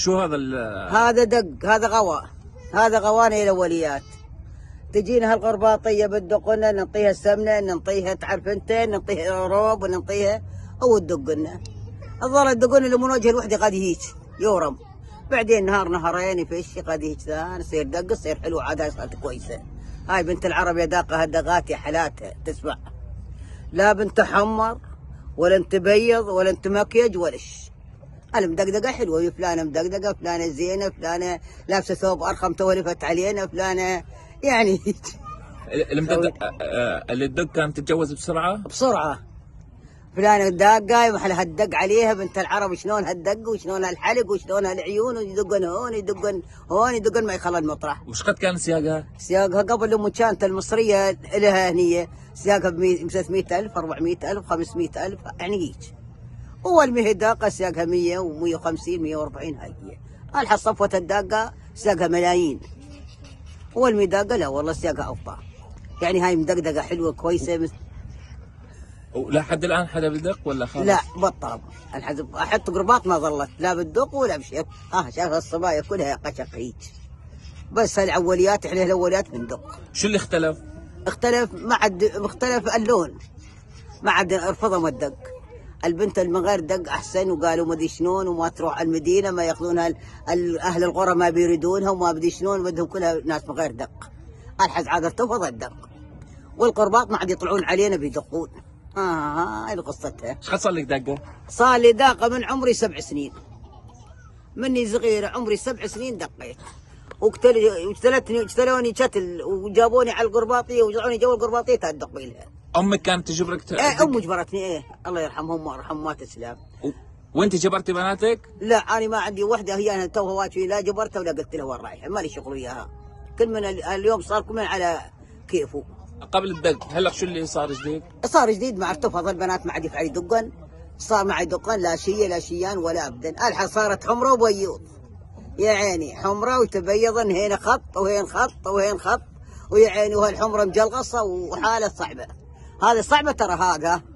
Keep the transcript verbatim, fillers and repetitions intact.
شو هذا؟ هذا دق، هذا غواء، هذا غواني الاوليات. تجينا هالقرباطيه بتدقنا ننطيها السمنه، ننطيها تعرف انت، ننطيها روب وننطيها او تدقنا. الظاهر تدقنا المنوجه الوحده قد هيك يورم، بعدين نهار نهارين يفش قد هيك ثاني يصير دق، يصير حلو عاد. هاي صارت كويسه، هاي بنت العرب يا داقه هالدقات يا حالاتها تسمع، لا بنت حمر ولا انت بيض ولا انت مكيج ولا شيء. المدقدقه حلوه، فلانه مدقدقه، فلانه زينه، فلانه لابسه ثوب ارخم تولفت علينا، فلانه يعني المدقدقه اللي تدق كانت تتجوز بسرعه؟ بسرعه. فلانه داقه محل هالدق عليها بنت العرب، شلون هالدق وشلون هالحلق وشلون هالعيون، ويدقن هون يدقن هون يدقن ما يخلى المطرح. وش قد كان سياقها؟ سياقها قبل لما كانت المصريه لها هنيه سياقها ب ثلاثمئة ألف أربعمئة ألف خمسمئة ألف يعني هيك. أول مهي داقة سياقها مئة ومئة وخمسين مئة وأربعين هاي هي. الحق صفوة الداقة سياقها ملايين. أول مهي داقة لا والله سياقها أوطى. يعني هاي مدقدقة حلوة كويسة. مثل لا حد الآن حدا بدق ولا خلاص؟ لا بطل، أحط قرباط ما ظلت لا بدق ولا بشيء. آه شايف الصبايا كلها قشق هيك. بس هالأوليات إحنا الأوليات بندق. شو اللي اختلف؟ اختلف ما عاد اختلف اللون. ما عاد رفضهم الدق. البنت من غير دق احسن، وقالوا ما ادري شلون وما تروح المدينه ما ياخذونها اهل القرى ما بيريدونها وما ادري شلون، بدهم كلها ناس من غير دق. الحز عاد ترفض الدق. والقرباط ما عاد يطلعون علينا بيدقون. اه هاي قصتها. ايش قد صار لك دقه؟ صار لي داقه من عمري سبع سنين. مني صغيره عمري سبع سنين دقيت. واقتلتني اجتلوني كتل وجابوني على القرباطيه وجعوني جو القرباطيه تدق لها. امك كانت تجبرك ت... ايه امي جبرتني، ايه الله يرحمها امها وارحمها تسلم. و... وانت جبرتي بناتك؟ لا انا ما عندي وحده، هي انا توها واجي لا جبرتها ولا قلت لها وين رايحه، مالي شغل وياها. كل من اليوم صار كل من على كيفه. قبل الدق هلا شو اللي صار جديد؟ صار جديد ما عرفت افضل البنات ما عاد يفعل يدقن، صار ما عاد يدقن لا شيء لا شيان ولا ابدا، الحين صارت حمره وبيوض. يا عيني حمره وتبيضن، هنا خط وهين خط وهين خط، ويا عيني وهالحمره مجلغصه وحاله صعبه. هذه صعبة ترى، هذا